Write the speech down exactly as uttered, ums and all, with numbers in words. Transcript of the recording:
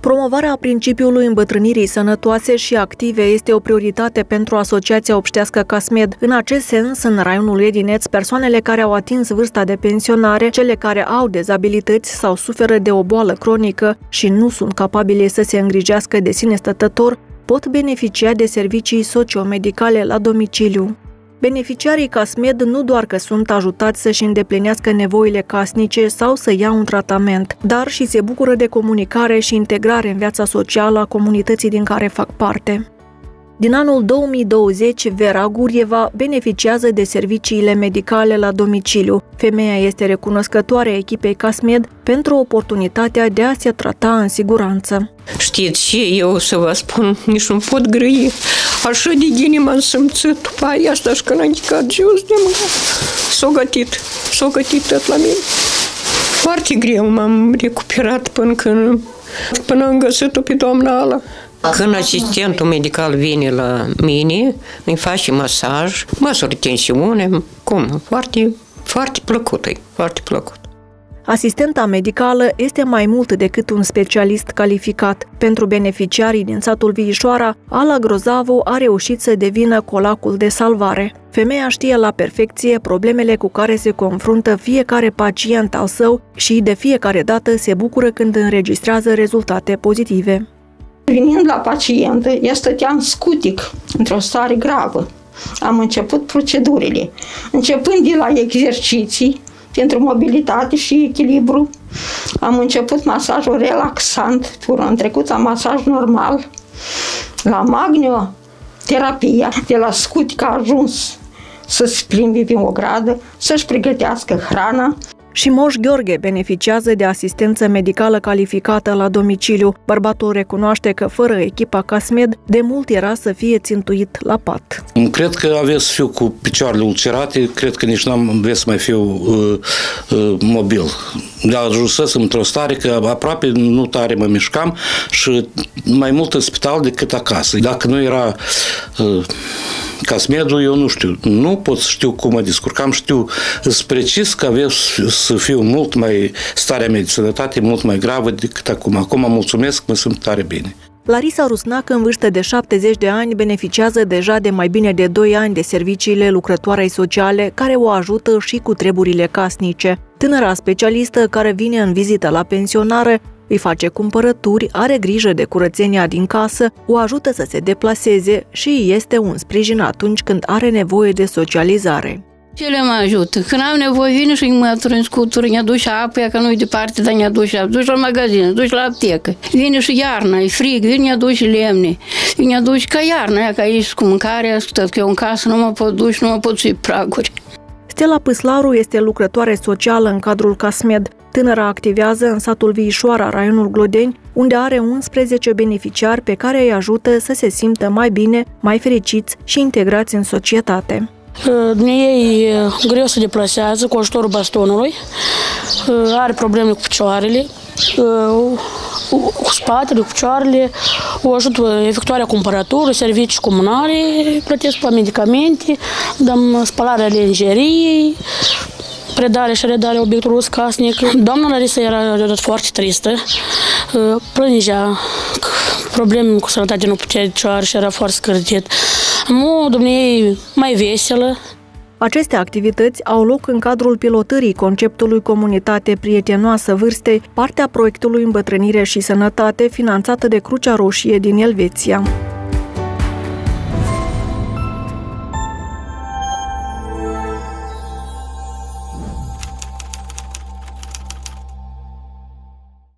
Promovarea principiului îmbătrânirii sănătoase și active este o prioritate pentru Asociația Obștească Casmed. În acest sens, în raionul Edineț, persoanele care au atins vârsta de pensionare, cele care au dezabilități sau suferă de o boală cronică și nu sunt capabile să se îngrijească de sine stătător, pot beneficia de servicii sociomedicale la domiciliu. Beneficiarii Casmed nu doar că sunt ajutați să-și îndeplinească nevoile casnice sau să ia un tratament, dar și se bucură de comunicare și integrare în viața socială a comunității din care fac parte. Din anul două mii douăzeci, Vera Gurieva beneficiază de serviciile medicale la domiciliu. Femeia este recunoscătoare echipei Casmed pentru oportunitatea de a se trata în siguranță. Știți, și eu o să vă spun, nici nu pot grăi. Așa de gine m-am simțit după aia asta și când am chicat jos de mână. S-a gătit, s-a gătit tot la mine. Foarte greu m-am recuperat până când, până am găsit-o pe doamna Ala. Când asistentul medical vine la mine, îi face masaj, măsuri tensiune, cum, foarte, foarte plăcut, foarte plăcut. Asistenta medicală este mai mult decât un specialist calificat. Pentru beneficiarii din satul Viișoara, Ala Grozavu a reușit să devină colacul de salvare. Femeia știe la perfecție problemele cu care se confruntă fiecare pacient al său și de fiecare dată se bucură când înregistrează rezultate pozitive. Venind la pacientă, eu stăteam scutic, într-o stare gravă. Am început procedurile, începând de la exerciții pentru mobilitate și echilibru. Am început masajul relaxant, pur am trecut la masaj normal, la magnioterapia. De la scutic a ajuns să-și plimbe pe o gradă, să-și pregătească hrana. Și Moș Gheorghe beneficiază de asistență medicală calificată la domiciliu. Bărbatul recunoaște că fără echipa Casmed, de mult era să fie țintuit la pat. Cred că aveți fiu cu picioarele ulcerate, cred că nici n-am veți mai fiu uh, uh, mobil. Ajunsesem într-o stare că aproape nu tare mă mișcam și mai mult în spital decât acasă. Dacă nu era uh, Casmedul, eu nu știu. Nu pot să știu cum mă descurcam, știu precis că aveți să fiu mult mai, starea mea de sănătate mult mai gravă decât acum. Acum mulțumesc, mă simt tare bine. Larisa Rusnac, în vârstă de șaptezeci de ani, beneficiază deja de mai bine de doi ani de serviciile lucrătoarei sociale, care o ajută și cu treburile casnice. Tânăra specialistă, care vine în vizită la pensionară, îi face cumpărături, are grijă de curățenia din casă, o ajută să se deplaseze și este un sprijin atunci când are nevoie de socializare. Cele mă ajută. Când am nevoie, vine și mă atrâns cu turni, aduce apă, că nu-i departe, dar ne aduce apă. Duci la magazin, duci la aptecă. Vine și iarna, e frig, vine, ne aduce lemne. Vine, aduce ca iarna, că aici cu mâncarea, că eu în casă nu mă pot duci, nu mă pot ții praguri. Axela Păslaru este lucrătoare socială în cadrul Casmed. Tânăra activează în satul Viișoara, raionul Glodeni, unde are unsprezece beneficiari pe care îi ajută să se simtă mai bine, mai fericiți și integrați în societate. Ei greu se deplasează cu ajutorul bastonului, are probleme cu picioarele, cu spatele, cu picioarele, o ajută efectuarea cumpărături, servicii comunale, plătesc pe medicamente, dăm spălarea lenjeriei, predare și redare obiectului casnic. Doamna Larisa era foarte tristă, plângea, probleme cu sănătatea, nu putea picioare și era foarte scârtit. Nu, domnule, mai veselă. Aceste activități au loc în cadrul pilotării conceptului Comunitate Prietenoasă Vârstei, partea proiectului Îmbătrânire și Sănătate, finanțată de Crucea Roșie din Elveția.